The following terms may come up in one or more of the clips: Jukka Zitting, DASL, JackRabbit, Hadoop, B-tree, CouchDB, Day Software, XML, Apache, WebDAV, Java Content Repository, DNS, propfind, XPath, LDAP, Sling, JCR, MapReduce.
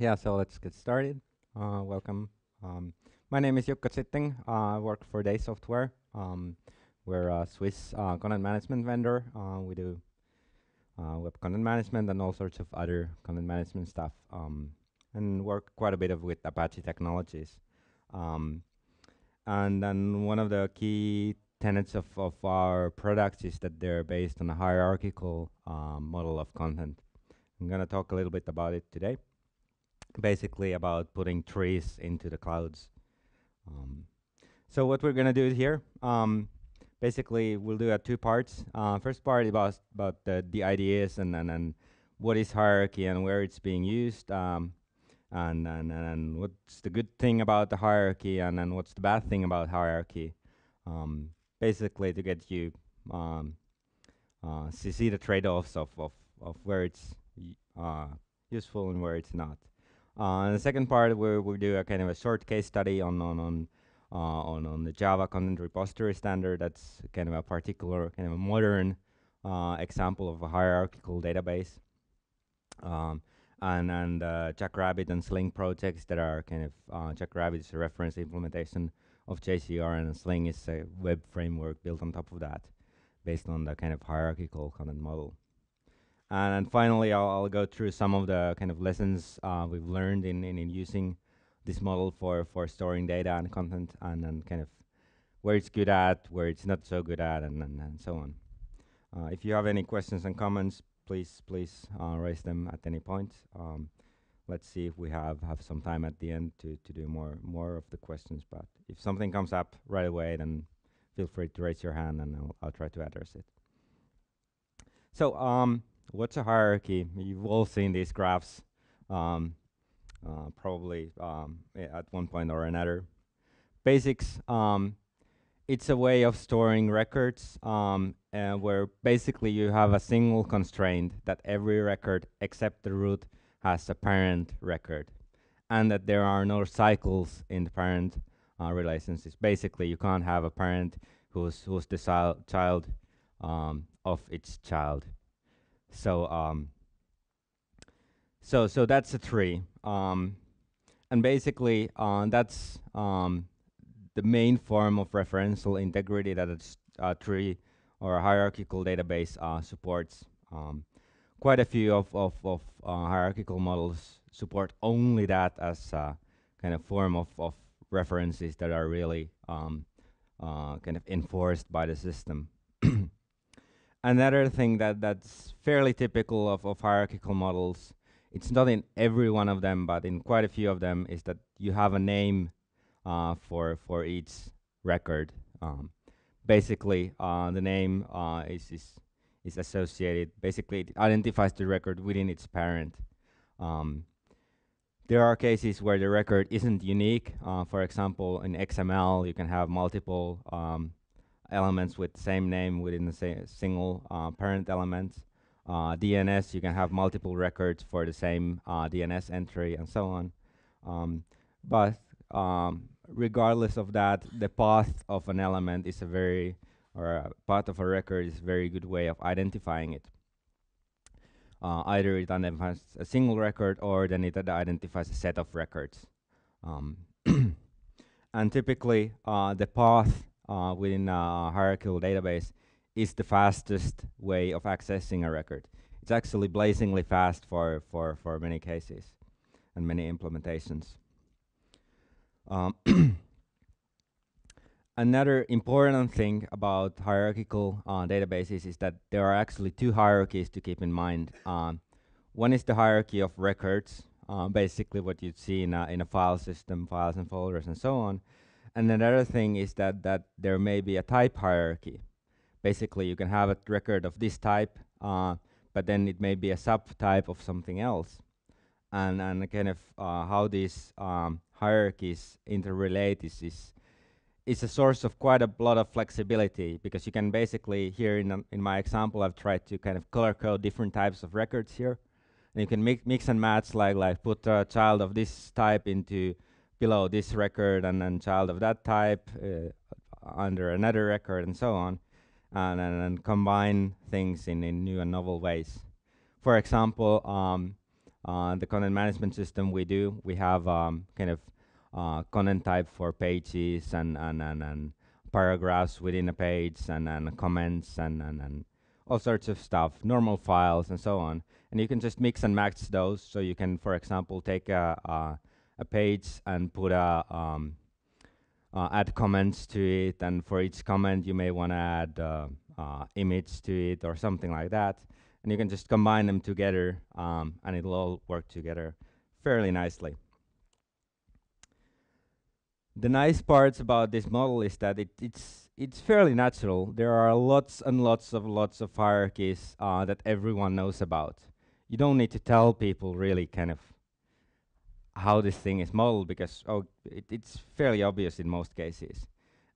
Yeah, so let's get started. Welcome. My name is Jukka Zitting. I work for Day Software. We're a Swiss content management vendor. We do web content management and all sorts of other content management stuff, and work quite a bit with Apache technologies. And then one of the key tenets of our products is that they're based on a hierarchical model of content. I'm going to talk a little bit about it today, basically about putting trees into the clouds. So what we're going to do here, basically we'll do two parts. First part about, the ideas and what is hierarchy and where it's being used, and what's the good thing about the hierarchy and then what's the bad thing about hierarchy, basically to get you to see the trade-offs of where it's useful and where it's not. And the second part, we do a kind of a short case study on the Java Content Repository standard. That's kind of a particular, kind of a modern example of a hierarchical database. And JackRabbit and Sling projects that are kind of, JackRabbit is a reference implementation of JCR, and Sling is a web framework built on top of that, based on the kind of hierarchical content model. And finally, I'll go through some of the kind of lessons we've learned in using this model for storing data and content, and then kind of where it's good at, where it's not so good at, and so on. If you have any questions and comments, please raise them at any point. Let's see if we have some time at the end to do more of the questions, but if something comes up right away, then feel free to raise your hand and I'll try to address it. So what's a hierarchy? You've all seen these graphs probably at one point or another. Basics, it's a way of storing records where basically you have a single constraint that every record except the root has a parent record, and that there are no cycles in the parent relationships. Basically, you can't have a parent who's the child of its child. So so that's a tree, and basically that's the main form of referential integrity that a tree or a hierarchical database supports. Quite a few of hierarchical models support only that as a kind of form of references that are really kind of enforced by the system. Another thing that's fairly typical of hierarchical models, it's not in every one of them, but in quite a few of them, is that you have a name for each record. Basically, the name is associated. Basically, it identifies the record within its parent. There are cases where the record isn't unique. For example, in XML, you can have multiple elements with the same name within the single parent element. DNS, you can have multiple records for the same DNS entry, and so on. But regardless of that, the path of an element is a path of a record is a very good way of identifying it. Either it identifies a single record, or then it identifies a set of records. And typically, the path within a hierarchical database is the fastest way of accessing a record. It's actually blazingly fast for many cases and many implementations. Another important thing about hierarchical databases is that there are actually two hierarchies to keep in mind. One is the hierarchy of records, basically what you'd see in a file system, files and folders and so on. And another thing is that there may be a type hierarchy. Basically, you can have a record of this type, but then it may be a subtype of something else. And kind of how these hierarchies interrelate is a source of quite a lot of flexibility, because you can basically, here in my example, I've tried to kind of color code different types of records here. And you can mix and match, like put a child of this type into below this record, and then child of that type under another record, and so on. And combine things in new and novel ways. For example, The content management system we do, we have kind of content type for pages and paragraphs within a page and comments and all sorts of stuff, normal files and so on. And you can just mix and match those. So you can, for example, take a page and put a add comments to it, and for each comment you may want to add image to it or something like that. And you can just combine them together, and it'll all work together fairly nicely. The nice parts about this model is that it's fairly natural. There are lots and lots of hierarchies that everyone knows about. You don't need to tell people really kind of how this thing is modeled, because it's fairly obvious in most cases.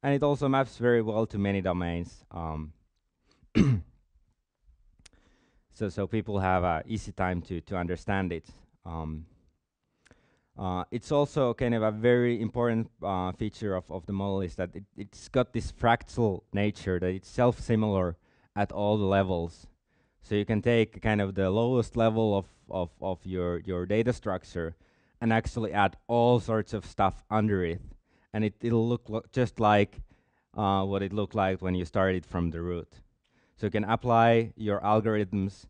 And it also maps very well to many domains. So people have an easy time to understand it. It's also kind of a very important feature of the model is that it's got this fractal nature, that it's self-similar at all the levels. So you can take kind of the lowest level of your data structure and actually add all sorts of stuff under it. And it'll look just like what it looked like when you started from the root. So you can apply your algorithms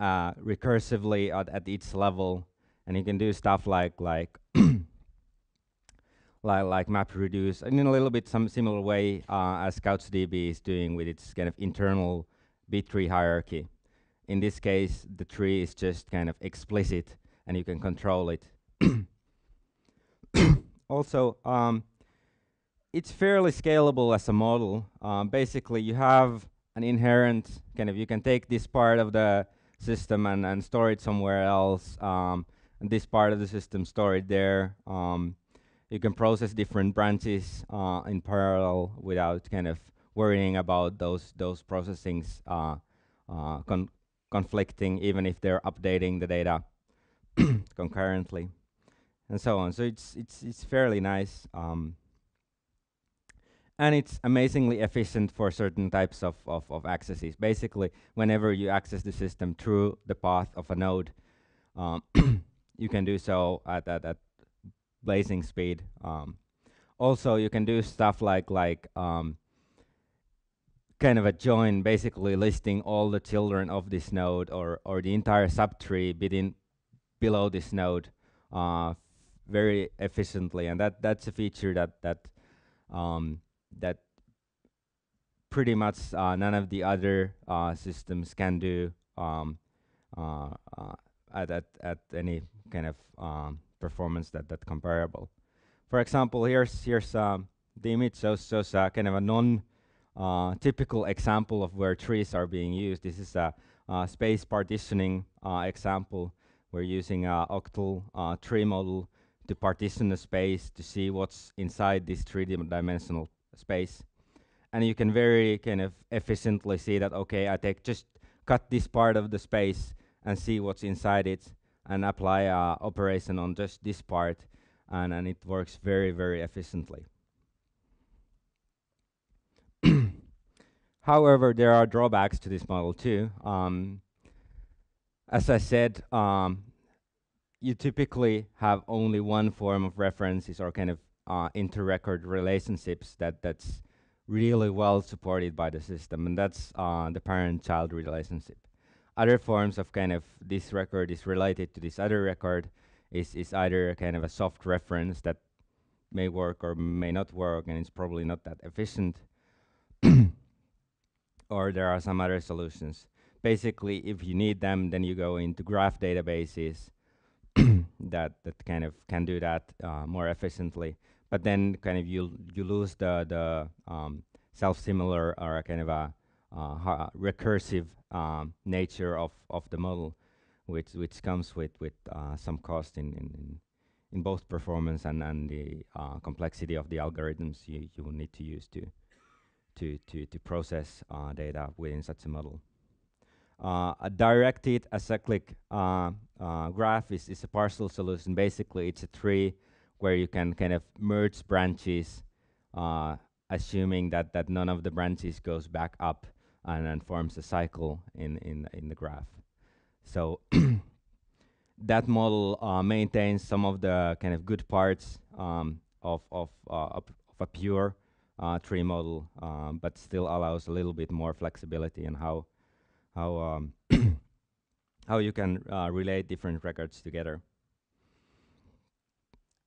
recursively at each level. And you can do stuff like MapReduce, and in a little bit some similar way as CouchDB is doing with its kind of internal B-tree hierarchy. In this case, the tree is just kind of explicit, and you can control it. Also, it's fairly scalable as a model. Basically, you have an inherent kind of, you can take this part of the system and store it somewhere else. And this part of the system, store it there. You can process different branches in parallel without kind of worrying about those processings conflicting, even if they're updating the data concurrently, and so on. So it's fairly nice, and it's amazingly efficient for certain types of accesses. Basically, whenever you access the system through the path of a node, you can do so at blazing speed. Also, you can do stuff like kind of a join, basically listing all the children of this node or the entire subtree below this node very efficiently, and that's a feature that pretty much none of the other systems can do at any kind of performance that's comparable. For example, here's the image shows kind of a non-typical example of where trees are being used. This is a space partitioning example. We're using a octal tree model to partition the space to see what's inside this three-dimensional space. And you can very kind of efficiently see that, okay, I just cut this part of the space and see what's inside it, and apply an operation on just this part, and it works very, very efficiently. However, there are drawbacks to this model too. As I said, you typically have only one form of references or kind of inter-record relationships that's really well supported by the system, and that's the parent-child relationship. Other forms of kind of this record is related to this other record is either kind of a soft reference that may work or may not work, and it's probably not that efficient, or there are some other solutions. Basically, if you need them, then you go into graph databases that kind of can do that more efficiently, but then kind of you lose the self-similar or kind of a recursive nature of the model, which comes with some cost in both performance and the complexity of the algorithms you will need to use to process data within such a model. A directed acyclic graph is a partial solution. Basically, it's a tree where you can kind of merge branches, assuming that none of the branches goes back up, and then forms a cycle in the graph. So that model maintains some of the kind of good parts of a pure tree model, but still allows a little bit more flexibility in how you can relate different records together.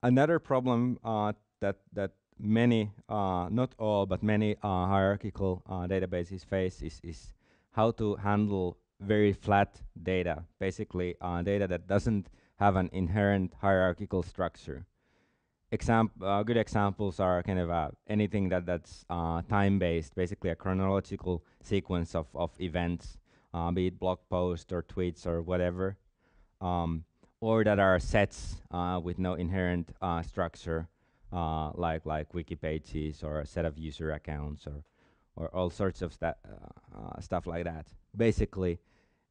Another problem that many, not all, but many hierarchical databases face is how to handle very flat data, basically data that doesn't have an inherent hierarchical structure. Good examples are kind of anything that's time-based, basically a chronological sequence of events, be it blog posts or tweets or whatever, or that are sets with no inherent structure, like wiki pages or a set of user accounts or all sorts of stuff like that. Basically,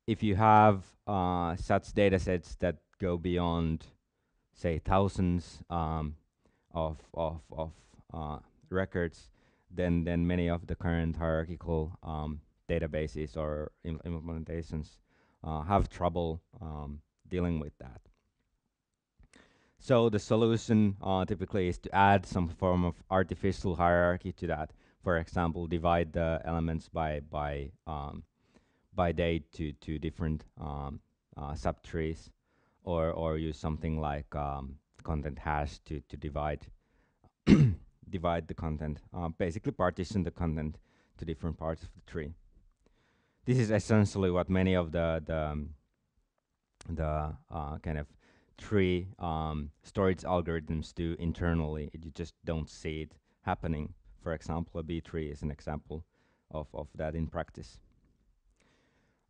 if you have such data sets that go beyond, say, thousands of records, then many of the current hierarchical databases or implementations have trouble dealing with that. So the solution typically is to add some form of artificial hierarchy to that. For example, divide the elements by date to different subtrees, or use something like content hash to divide the content, basically partition the content to different parts of the tree. This is essentially what many of the kind of tree storage algorithms do internally. You just don't see it happening. For example, a B-tree is an example of that in practice.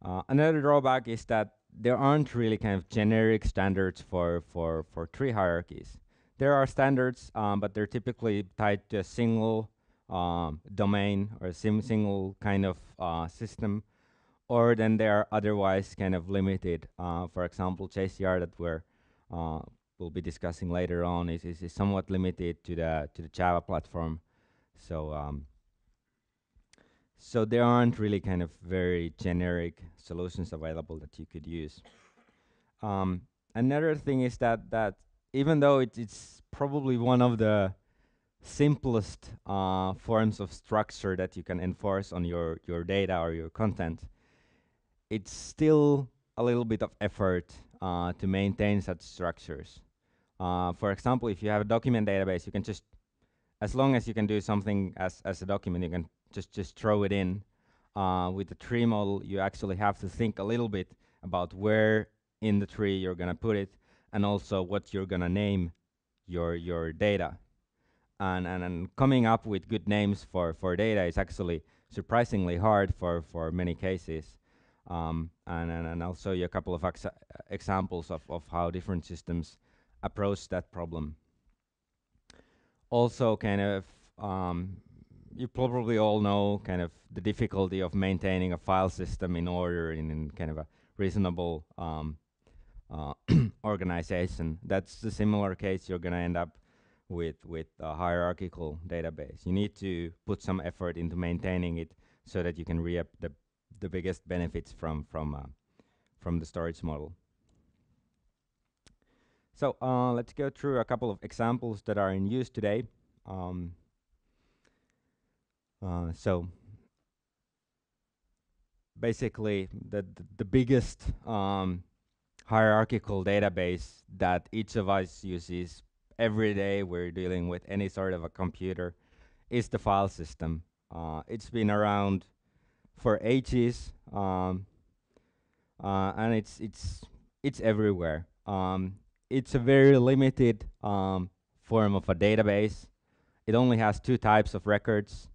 Another drawback is that there aren't really kind of generic standards for tree hierarchies. There are standards, but they're typically tied to a single domain or a single kind of system, or then they are otherwise kind of limited. For example, JCR that we'll be discussing later on is somewhat limited to the Java platform. So so there aren't really kind of very generic solutions available that you could use. Another thing is that even though it's probably one of the simplest forms of structure that you can enforce on your data or your content, it's still a little bit of effort to maintain such structures. For example, if you have a document database, you can just, as long as you can do something as a document, you can just throw it in. With the tree model, you actually have to think a little bit about where in the tree you're gonna put it, and also what you're gonna name your data. And coming up with good names for data is actually surprisingly hard for many cases. And I'll show you a couple of examples of how different systems approach that problem. Also, kind of, you probably all know kind of the difficulty of maintaining a file system in order in kind of a reasonable organization. That's the similar case you're gonna end up with a hierarchical database. You need to put some effort into maintaining it so that you can reap the biggest benefits from the storage model. So let's go through a couple of examples that are in use today. So basically the biggest hierarchical database that each of us uses every day we're dealing with any sort of a computer is the file system. It's been around for ages, and it's everywhere. It's a very limited form of a database. It only has two types of records.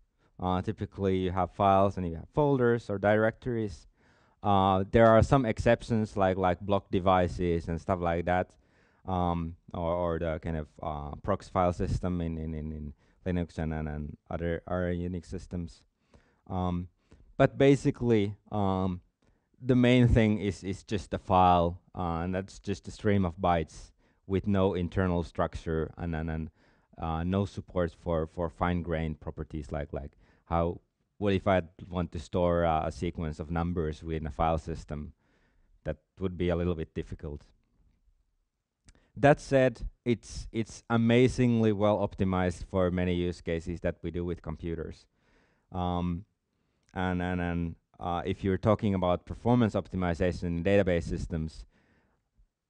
Typically, you have files and you have folders or directories. There are some exceptions, like block devices and stuff like that, or the kind of prox file system in Linux and other Unix systems. But basically, the main thing is just a file, and that's just a stream of bytes with no internal structure and no support for fine-grained properties like how, what if I want to store a sequence of numbers within a file system? That would be a little bit difficult. That said, it's amazingly well optimized for many use cases that we do with computers. If you're talking about performance optimization in database systems,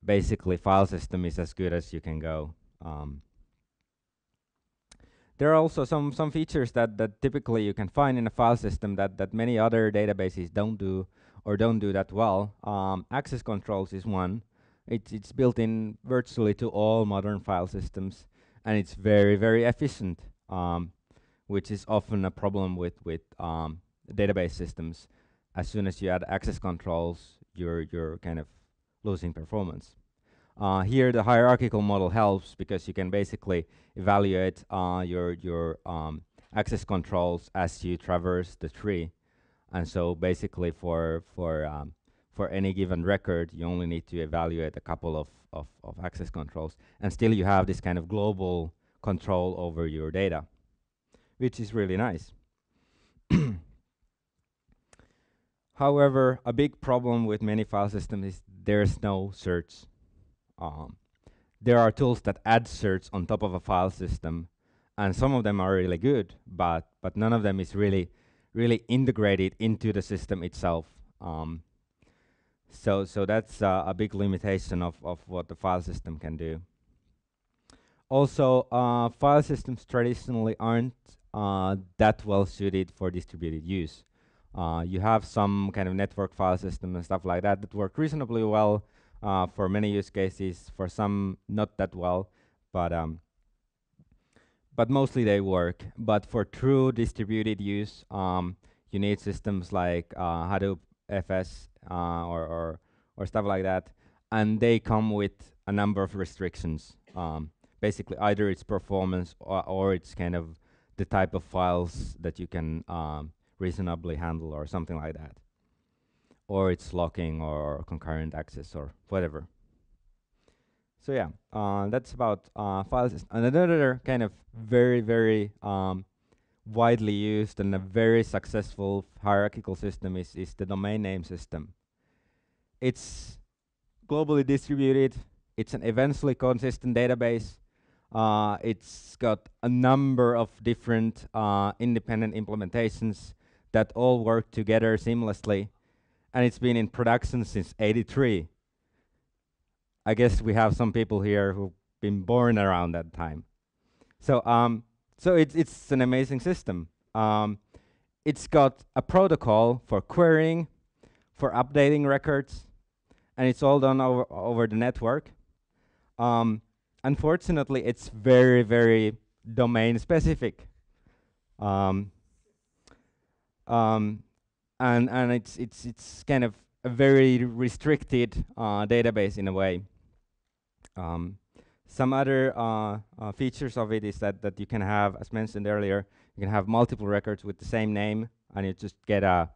basically file system is as good as you can go. There are also some features that typically you can find in a file system that many other databases don't do or don't do that well. Access controls is one. It's built in virtually to all modern file systems, and it's very, very efficient, which is often a problem with database systems. As soon as you add access controls, you're kind of losing performance. Here the hierarchical model helps because you can basically evaluate your access controls as you traverse the tree, and so basically for any given record, you only need to evaluate a couple of access controls, and still you have this kind of global control over your data, which is really nice. However, a big problem with many file systems is there's no search. There are tools that add search on top of a file system, and some of them are really good, but none of them is really integrated into the system itself. So that's a big limitation of what the file system can do. Also, file systems traditionally aren't that well suited for distributed use. You have some kind of network file system and stuff like that work reasonably well for many use cases, for some not that well, but mostly they work. But for true distributed use, you need systems like Hadoop FS or stuff like that, and they come with a number of restrictions. Basically, either its performance or it's kind of the type of files that you can reasonably handle, or something like that, or it's locking or concurrent access or whatever. So yeah, that's about files. Another kind of very, very widely used and a very successful hierarchical system is the domain name system. It's globally distributed, it's an eventually consistent database, it's got a number of different independent implementations that all work together seamlessly, and it's been in production since '83. I guess we have some people here who've been born around that time. So it's an amazing system. It's got a protocol for querying, for updating records, and it's all done over the network. Unfortunately, it's very, very domain specific. And it's kind of a very restricted database in a way. Some other features of it is that you can have, as mentioned earlier, you can have multiple records with the same name, and you just get a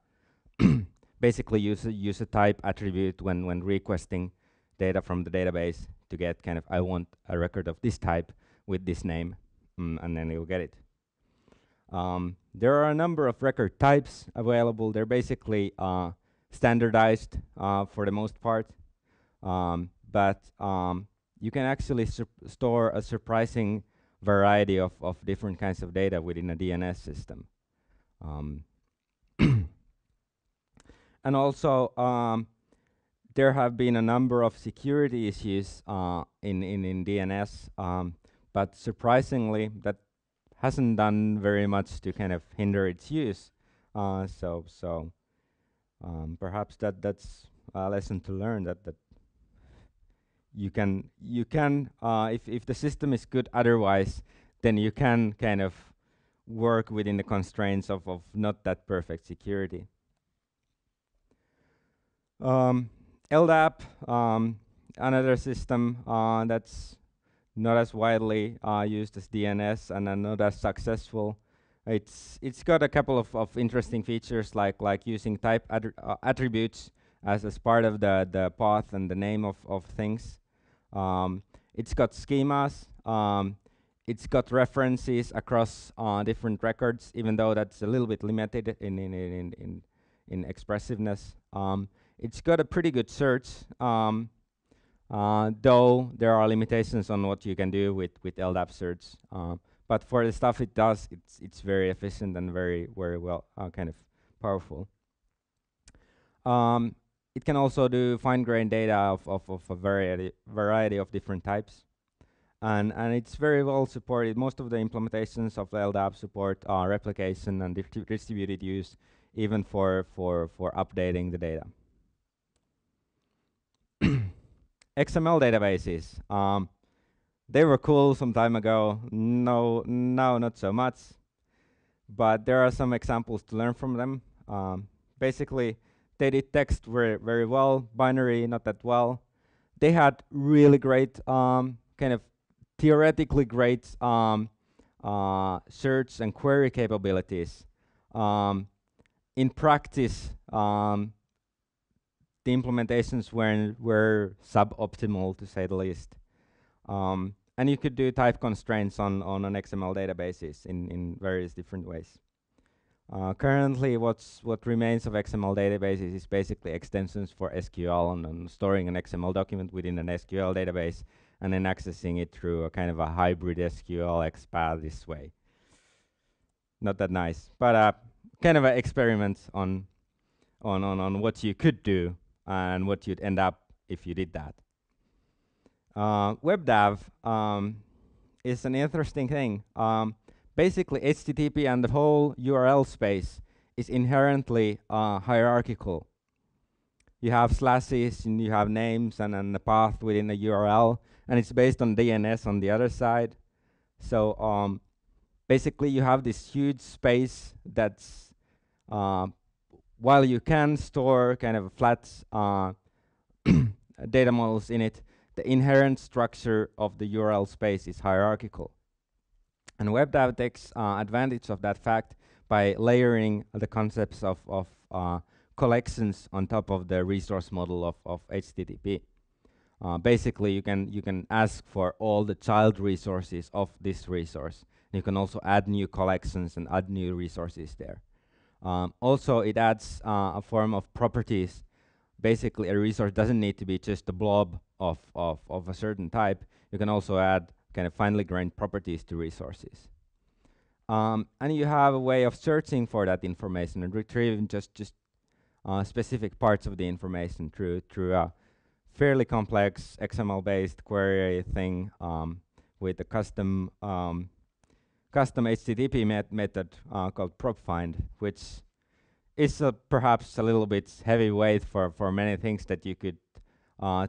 basically use a type attribute when requesting data from the database to get kind of, I want a record of this type with this name, and then you'll get it. There are a number of record types available. They're basically standardized for the most part, but you can actually store a surprising variety of different kinds of data within a DNS system. And also, there have been a number of security issues in DNS, but surprisingly, that hasn't done very much to kind of hinder its use. So perhaps that's a lesson to learn, that you can if the system is good otherwise, then you can kind of work within the constraints of not that perfect security. LDAP, another system that's not as widely used as DNS and not as successful. It's got a couple of interesting features like using type attributes as part of the path and the name of things. It's got schemas, it's got references across different records, even though that's a little bit limited in expressiveness. It's got a pretty good search, though there are limitations on what you can do with LDAP certs. But for the stuff it does, it's very efficient and very well, kind of powerful. It can also do fine-grained data of a variety of different types. And it's very well supported. Most of the implementations of LDAP support replication and distributed use, even for updating the data. XML databases. They were cool some time ago. Now not so much. But there are some examples to learn from them. Basically, they did text very well, binary not that well. They had really great, kind of theoretically great search and query capabilities. In practice, the implementations were suboptimal, to say the least. And you could do type constraints on an XML databases in various different ways. Currently, what remains of XML databases is basically extensions for SQL and storing an XML document within an SQL database and then accessing it through a kind of a hybrid SQL XPath this way. Not that nice, but kind of an experiment on what you could do and what you'd end up if you did that. WebDAV is an interesting thing. Basically, HTTP and the whole URL space is inherently hierarchical. You have slashes, and you have names, and then the path within the URL, and it's based on DNS on the other side. So basically, you have this huge space that's, while you can store kind of flat data models in it, the inherent structure of the URL space is hierarchical. And WebDAV takes advantage of that fact by layering the concepts of collections on top of the resource model of HTTP. Basically, you can ask for all the child resources of this resource. You can also add new collections and add new resources there. Also, it adds a form of properties. Basically, a resource doesn't need to be just a blob of a certain type. You can also add kind of finely grained properties to resources. And you have a way of searching for that information and retrieving just specific parts of the information through a fairly complex XML-based query thing with a custom HTTP method called propfind, which is perhaps a little bit heavyweight for many things that you could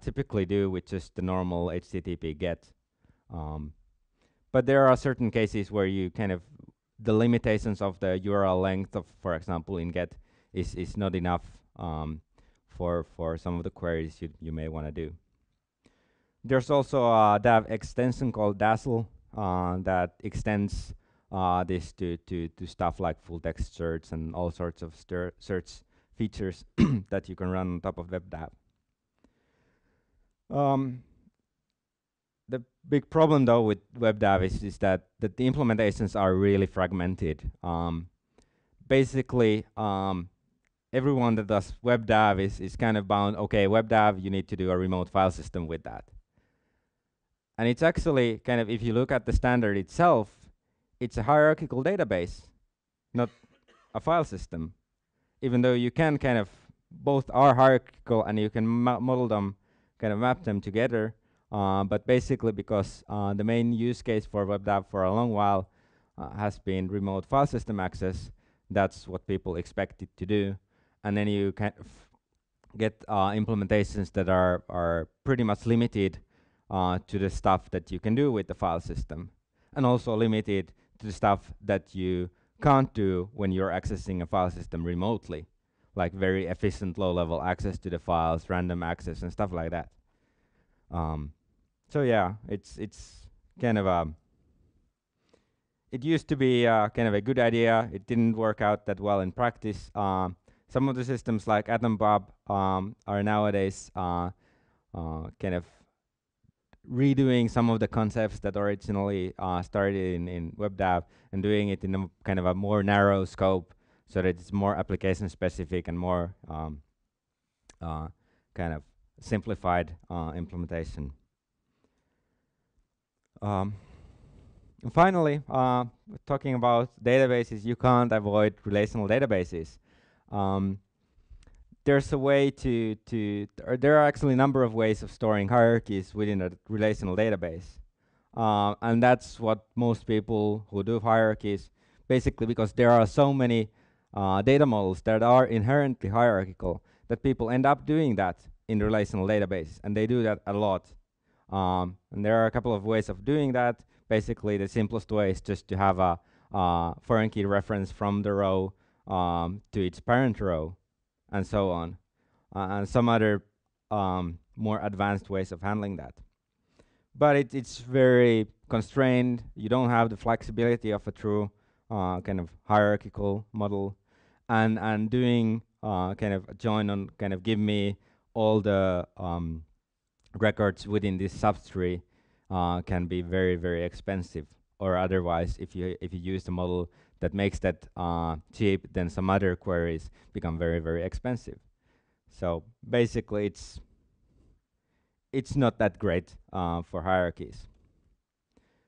typically do with just the normal HTTP GET. But there are certain cases where you kind of, the limitations of the URL length of, for example, in GET is not enough for some of the queries you may want to do. There's also a DAV extension called DASL that extends this to stuff like full text search and all sorts of search features that you can run on top of WebDAV. The big problem, though, with WebDAV is that the implementations are really fragmented. Basically, everyone that does WebDAV is kind of bound, okay, WebDAV, you need to do a remote file system with that. And it's actually kind of, if you look at the standard itself, it's a hierarchical database, not a file system. Even though you can kind of, both are hierarchical and you can model them, kind of map them together. But basically, because the main use case for WebDAV for a long while has been remote file system access, that's what people expect it to do. And then you can get implementations that are pretty much limited to the stuff that you can do with the file system, and also limited to the stuff that you can't do when you're accessing a file system remotely, like very efficient low-level access to the files, random access, and stuff like that. So yeah, it's kind of a. It used to be kind of a good idea. It didn't work out that well in practice. Some of the systems like AtomBob are nowadays kind of redoing some of the concepts that originally started in WebDAV and doing it in a kind of a more narrow scope, so that it's more application specific and more kind of simplified implementation. And finally, talking about databases, you can't avoid relational databases. There's a way there are actually a number of ways of storing hierarchies within a relational database. And that's what most people who do hierarchies, basically because there are so many data models that are inherently hierarchical, that people end up doing that in relational databases, and they do that a lot. And there are a couple of ways of doing that. Basically, the simplest way is just to have a foreign key reference from the row to its parent row, and so on, and some other more advanced ways of handling that. But it's very constrained. You don't have the flexibility of a true kind of hierarchical model, and doing kind of a join on kind of give me all the records within this subtree can be very, very expensive. Or otherwise, if you use the model that makes that cheap, then some other queries become very, very expensive. So basically, it's not that great for hierarchies.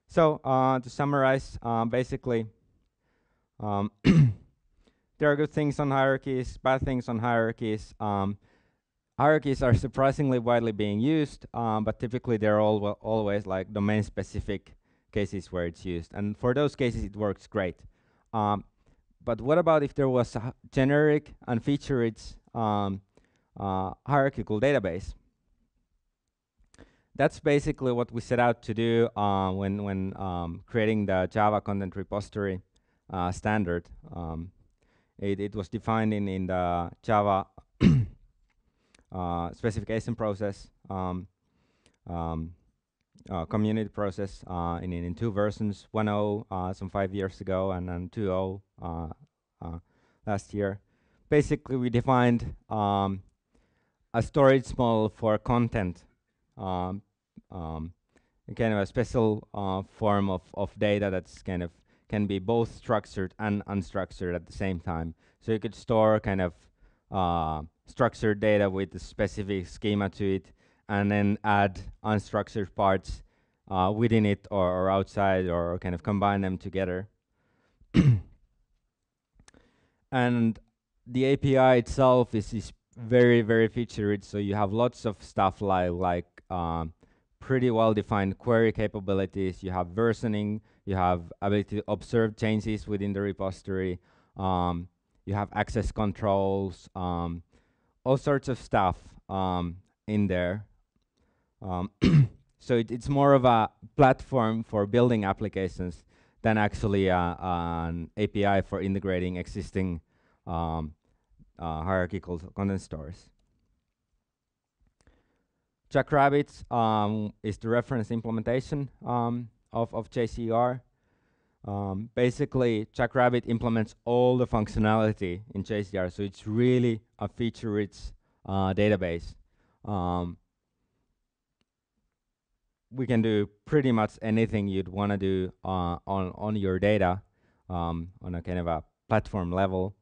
So to summarize, basically, there are good things on hierarchies, bad things on hierarchies. Hierarchies are surprisingly widely being used, but typically they're always like domain-specific cases where it's used. And for those cases, it works great. But what about if there was a generic and featured hierarchical database? That's basically what we set out to do when creating the Java Content Repository standard. It was defined in the Java specification process, community process in two versions, 1.0 some 5 years ago, and then 2.0 last year. Basically, we defined a storage model for content, kind of a special form of data that's kind of can be both structured and unstructured at the same time. So you could store kind of structured data with a specific schema to it, and then add unstructured parts within it or outside, or kind of combine them together. And the API itself is very, very feature-rich, so you have lots of stuff like pretty well-defined query capabilities. You have versioning, you have ability to observe changes within the repository, you have access controls, all sorts of stuff in there. So it's more of a platform for building applications than actually an API for integrating existing hierarchical content stores. JackRabbit is the reference implementation of JCR. Basically, JackRabbit implements all the functionality in JCR, so it's really a feature-rich database. We can do pretty much anything you'd want to do on your data on a kind of a platform level.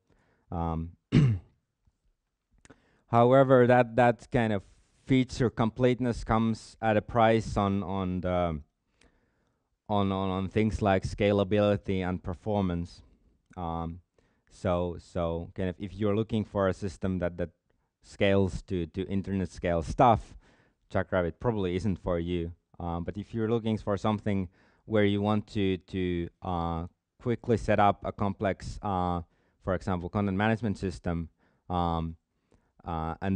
However, that kind of feature completeness comes at a price on things like scalability and performance. So kind of if you're looking for a system that scales to internet scale stuff, JackRabbit probably isn't for you. But if you're looking for something where you want to quickly set up a complex, for example, content management system, and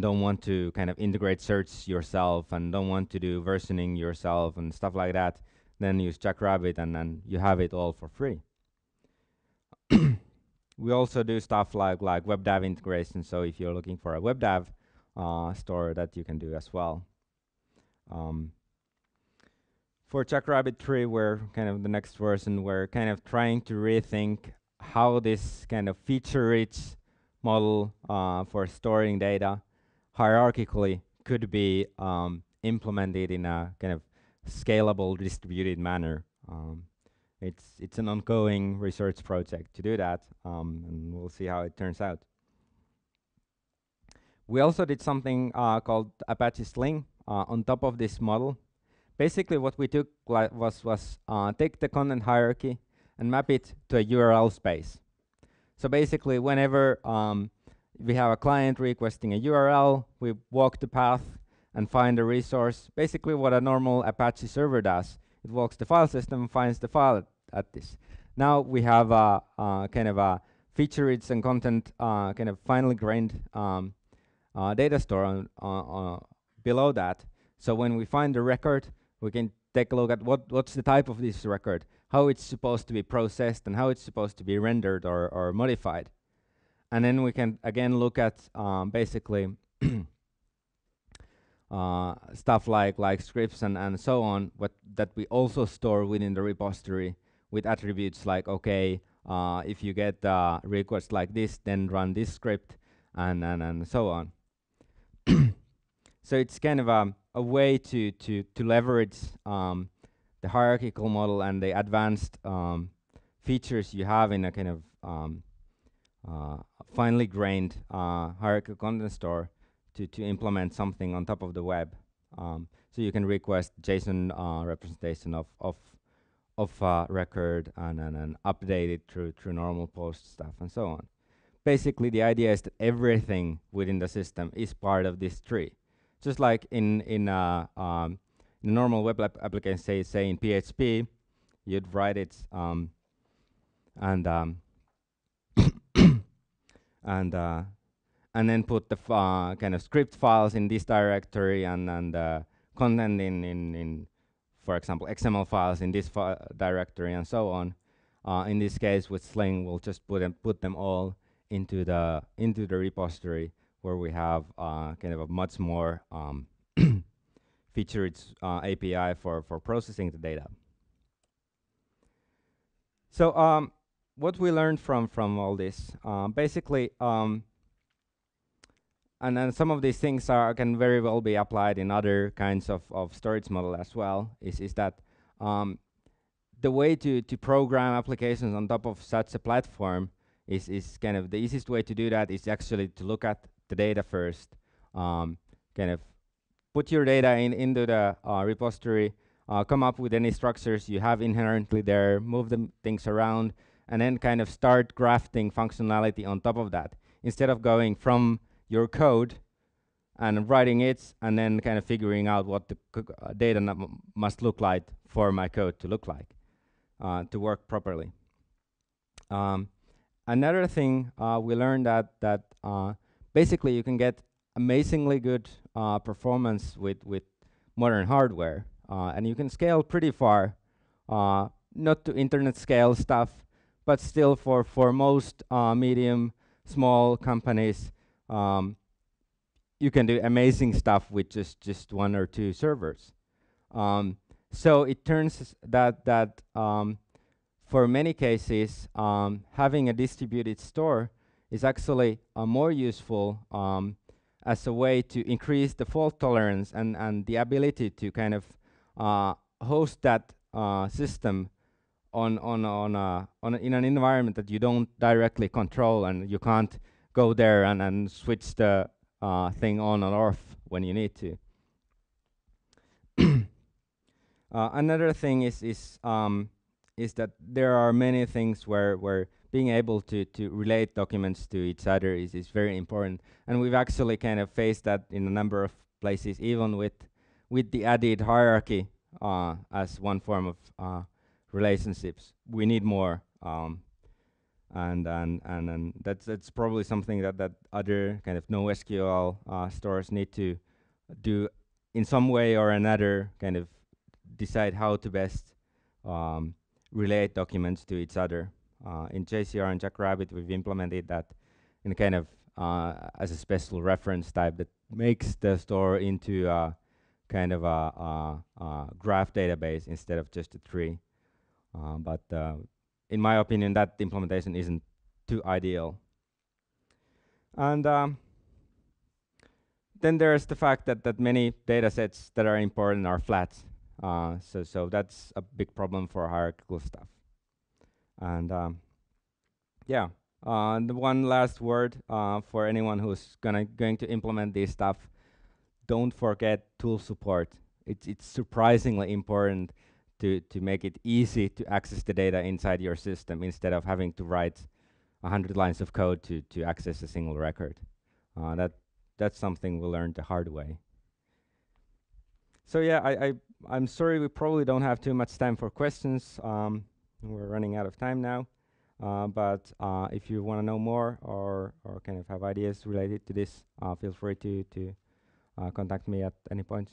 don't want to kind of integrate search yourself, and don't want to do versioning yourself and stuff like that, then use JackRabbit, and then you have it all for free. We also do stuff like WebDAV integration, so if you're looking for a WebDAV store, that you can do as well. For JackRabbit 3, we're kind of the next version, we're kind of trying to rethink how this kind of feature-rich model for storing data hierarchically could be implemented in a kind of scalable, distributed manner. It's an ongoing research project to do that, and we'll see how it turns out. We also did something called Apache Sling on top of this model. Basically, what we took was take the content hierarchy and map it to a URL space. So basically, whenever we have a client requesting a URL, we walk the path and find a resource. Basically, what a normal Apache server does, it walks the file system, finds the file at this. Now we have a kind of a feature-rich and content kind of finely grained data store below that. So when we find a record, we can take a look at what's the type of this record, how it's supposed to be processed, and how it's supposed to be rendered or modified. And then we can again look at basically stuff like scripts and so on, that we also store within the repository with attributes like, okay, if you get requests like this, then run this script, and so on. So it's kind of a way to leverage the hierarchical model and the advanced features you have in a kind of finely grained hierarchical content store to implement something on top of the web. So you can request JSON representation of record and update it through normal post stuff and so on. Basically, the idea is that everything within the system is part of this tree. Just like in normal web application, say in PHP, you'd write it and then put the kind of script files in this directory and content in for example, XML files in this directory and so on. In this case, with Sling, we'll just put them all into the repository, where we have kind of a much more feature-rich API for processing the data. So what we learned from all this, basically, and then some of these things can very well be applied in other kinds of storage model as well, is that the way to program applications on top of such a platform is kind of the easiest way to do that is actually to look at the data first, kind of put your data into the repository, come up with any structures you have inherently there, move the things around, and then kind of start grafting functionality on top of that, instead of going from your code and writing it and then kind of figuring out what the data must look like for my code to look like, to work properly. Another thing we learned that basically you can get amazingly good performance with modern hardware, and you can scale pretty far, not to internet scale stuff, but still for most medium, small companies, you can do amazing stuff with just one or two servers. So it turns that for many cases, having a distributed store is actually more useful as a way to increase the fault tolerance and the ability to kind of host that system in an environment that you don't directly control, and you can't go there and switch the thing on and off when you need to. Another thing is that there are many things where being able to relate documents to each other is very important, and we've actually kind of faced that in a number of places, even with the added hierarchy as one form of relationships. We need more, and that's probably something that other kind of NoSQL stores need to do in some way or another, kind of decide how to best relate documents to each other. In JCR and JackRabbit, we've implemented that in kind of as a special reference type that makes the store into a kind of a graph database instead of just a tree. But in my opinion, that implementation isn't too ideal. And then there's the fact that many data sets that are important are flat. So that's a big problem for hierarchical stuff. And yeah, The one last word for anyone who's going to implement this stuff: don't forget tool support. It's surprisingly important to make it easy to access the data inside your system instead of having to write 100 lines of code to access a single record. That's something we learned the hard way. So yeah, I'm sorry we probably don't have too much time for questions. We're running out of time now. But if you want to know more or kind of have ideas related to this, feel free to contact me at any point.